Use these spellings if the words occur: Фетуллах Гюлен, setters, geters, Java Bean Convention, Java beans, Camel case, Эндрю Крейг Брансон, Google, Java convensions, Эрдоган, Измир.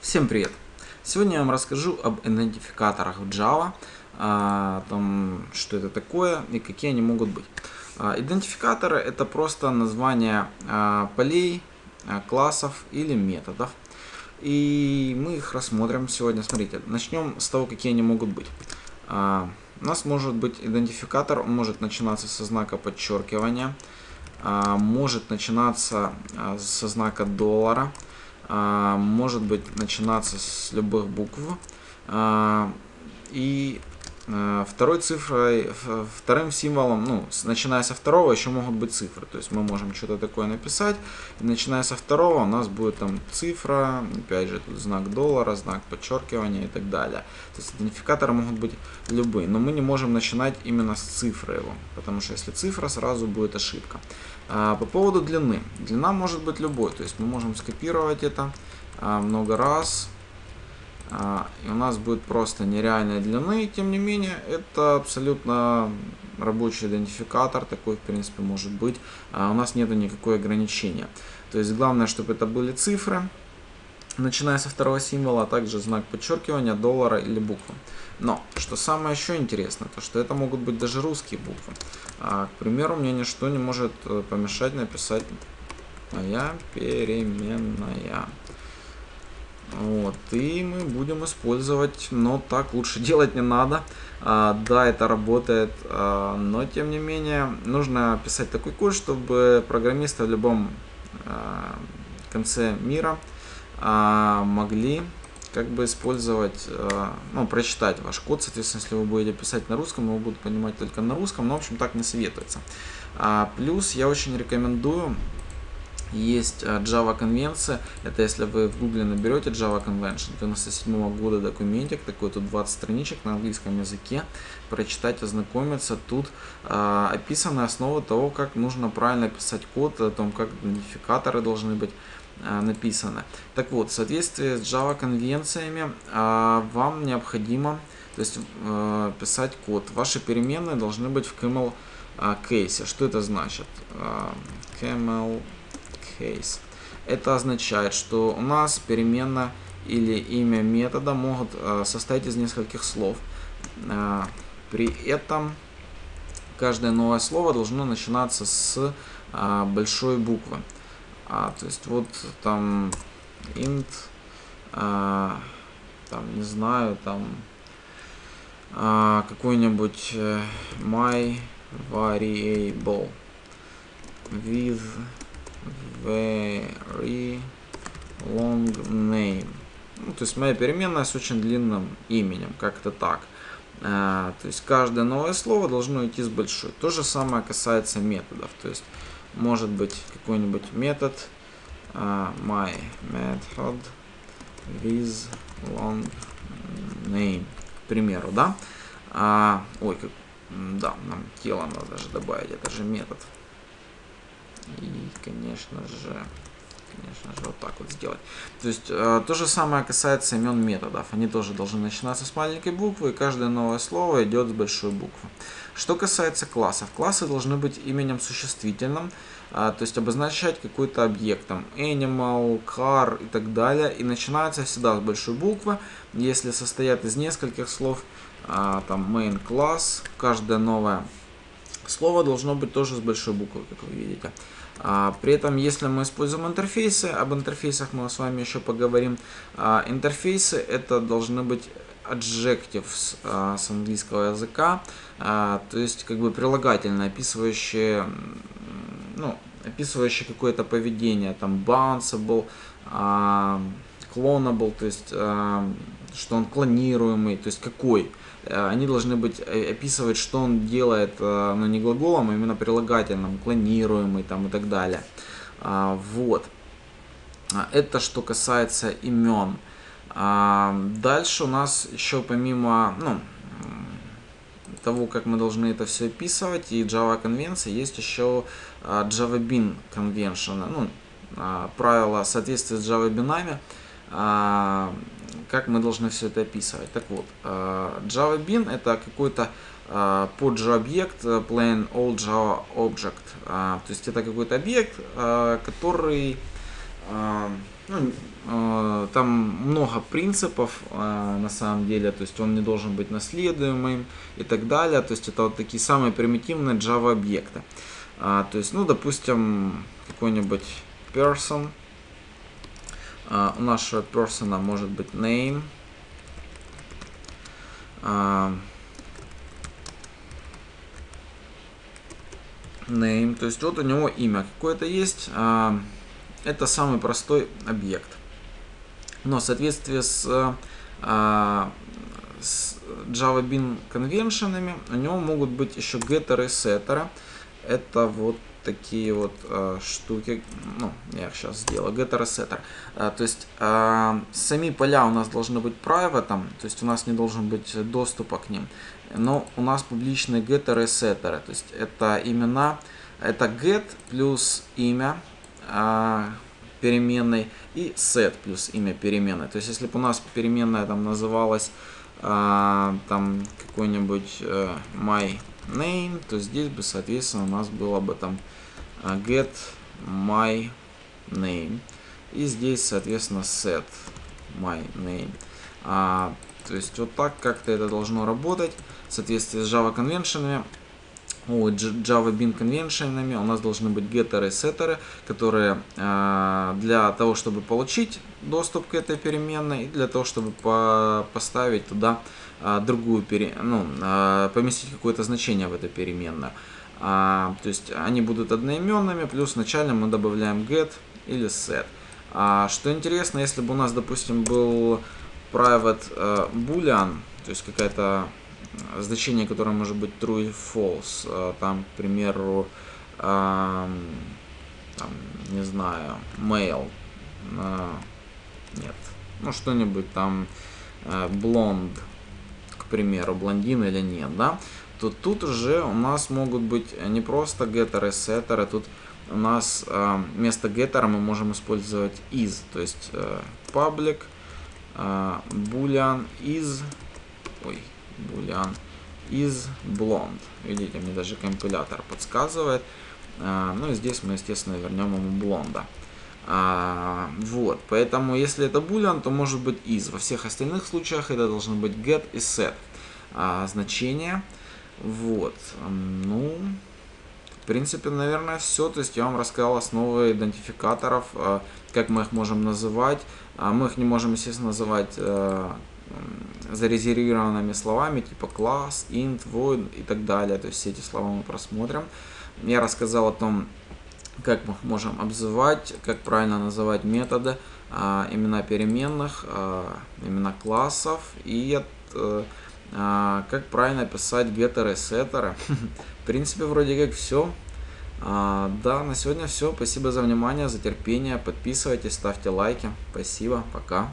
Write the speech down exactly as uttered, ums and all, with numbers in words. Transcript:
Всем привет! Сегодня я вам расскажу об идентификаторах в Java, о том, что это такое и какие они могут быть. Идентификаторы — это просто название полей, классов или методов. И мы их рассмотрим сегодня. Смотрите, начнем с того, какие они могут быть. У нас может быть идентификатор, он может начинаться со знака подчеркивания, может начинаться со знака доллара, может быть начинаться с любых букв, и второй цифрой, вторым символом, ну, начиная со второго еще могут быть цифры, то есть мы можем что-то такое написать, и начиная со второго у нас будет там цифра, опять же тут знак доллара, знак подчеркивания и так далее. То есть идентификаторы могут быть любые, но мы не можем начинать именно с цифры его, потому что если цифра, сразу будет ошибка. По поводу длины. Длина может быть любой, то есть мы можем скопировать это много раз, и у нас будет просто нереальной длины. Тем не менее, это абсолютно рабочий идентификатор, такой в принципе может быть. У нас нету никакого ограничения. То есть главное, чтобы это были цифры, начиная со второго символа, а также знак подчеркивания, доллара или буквы. Но, что самое еще интересное, то что это могут быть даже русские буквы. А, к примеру, мне ничто не может помешать написать моя переменная. Вот, и мы будем использовать, но так лучше делать не надо. А, да, это работает, а, но тем не менее, нужно писать такой код, чтобы программисты в любом а, конце мира а, могли... как бы использовать, ну, прочитать ваш код. Соответственно, если вы будете писать на русском, его будут понимать только на русском, но, в общем, так не советуется. Плюс я очень рекомендую, есть Java конвенция, это если вы в Google наберете Java Convention, девяносто седьмого года документик, такой тут двадцать страничек на английском языке, прочитать, ознакомиться, тут э, описаны основы того, как нужно правильно писать код, о том, как идентификаторы должны быть написано. Так вот, в соответствии с Java конвенциями вам необходимо, то есть, писать код. Ваши переменные должны быть в Camel case. Что это значит? Camel case. Это означает, что у нас переменная или имя метода могут состоять из нескольких слов. При этом каждое новое слово должно начинаться с большой буквы. А, то есть вот там int, а, там не знаю, там а, какой-нибудь my variable with very long name. Ну, то есть моя переменная с очень длинным именем, как-то так. А, то есть каждое новое слово должно идти с большой. То же самое касается методов. То есть может быть какой-нибудь метод uh, my method with long name, к примеру, да? Uh, ой, как, да, нам тело надо даже добавить, это же метод. И, конечно же, конечно же, вот так вот сделать. То есть uh, то же самое касается имен методов. Они тоже должны начинаться с маленькой буквы, и каждое новое слово идет с большой буквы. Что касается классов, классы должны быть именем существительным, то есть обозначать какой-то объект, там, animal, car и так далее. И начинается всегда с большой буквы, если состоят из нескольких слов, там, main class, каждое новое слово должно быть тоже с большой буквы, как вы видите. При этом, если мы используем интерфейсы, об интерфейсах мы с вами еще поговорим, интерфейсы это должны быть... adjectives а, с английского языка, а, то есть как бы прилагательное, описывающее, ну, описывающее какое-то поведение, там bounceable, а, clonable, то есть а, что он клонируемый, то есть какой. Они должны быть описывать, что он делает, а, но не глаголом, а именно прилагательным, клонируемый там и так далее. А, вот. Это что касается имен. Дальше у нас еще помимо ну, того, как мы должны это все описывать, и Java конвенции, есть еще Java Bean Convention, ну, правила соответствия с Java Bean'ами, как мы должны все это описывать. Так вот, Java Bean это какой-то Podjava объект, plain old Java object, то есть это какой-то объект, который... Ну, э, там много принципов э, на самом деле, то есть он не должен быть наследуемым и так далее. То есть это вот такие самые примитивные Java объекты. Э, то есть, ну, допустим, какой-нибудь person. Э, у нашего персона может быть name. Э, name, то есть вот у него имя какое-то есть. Э, Это самый простой объект. Но в соответствии с, а, с Java Bean Convention у него могут быть еще getter'ы, setter'ы. Это вот такие вот а, штуки. Ну, я их сейчас сделаю. Getter и setter. А, то есть а, сами поля у нас должны быть private, то есть у нас не должен быть доступа к ним. Но у нас публичные getter'ы и setter'ы. То есть это имена, это get плюс имя переменной и set плюс имя переменной. То есть если бы у нас переменная там называлась а, там какой-нибудь а, my name, то здесь бы соответственно у нас было бы там get my name, и здесь соответственно set my name. а, то есть вот так как-то это должно работать в соответствии с Java Convention. У Java Bean Convention у нас должны быть getter'ы и setter'ы, которые для того, чтобы получить доступ к этой переменной, и для того, чтобы поставить туда другую, ну, поместить какое-то значение в эту переменную. То есть они будут одноименными, плюс вначале мы добавляем get или set. Что интересно, если бы у нас, допустим, был private boolean, то есть какая-то значение, которое может быть true или false, там, к примеру, эм, там, не знаю, male, э, нет, ну что-нибудь там, э, blonde, к примеру, блондин или нет, да, то тут уже у нас могут быть не просто getter и setter, тут у нас э, вместо getter мы можем использовать is, то есть э, public, э, boolean is, ой, boolean is blonde. Видите, мне даже компилятор подсказывает. А, ну и здесь мы, естественно, вернем ему блонда. А, вот, поэтому если это boolean, то может быть is. Во всех остальных случаях это должны быть get и set а, значения. Вот, ну, в принципе, наверное, все. То есть я вам рассказал основы идентификаторов, а, как мы их можем называть. А, мы их не можем, естественно, называть а, зарезервированными словами, типа class, int, void и так далее. То есть все эти слова мы просмотрим. Я рассказал о том, как мы можем обзывать, как правильно называть методы, имена переменных, имена классов и как правильно писать getter и setter. В принципе, вроде как все. Да, на сегодня все. Спасибо за внимание, за терпение. Подписывайтесь, ставьте лайки. Спасибо, пока.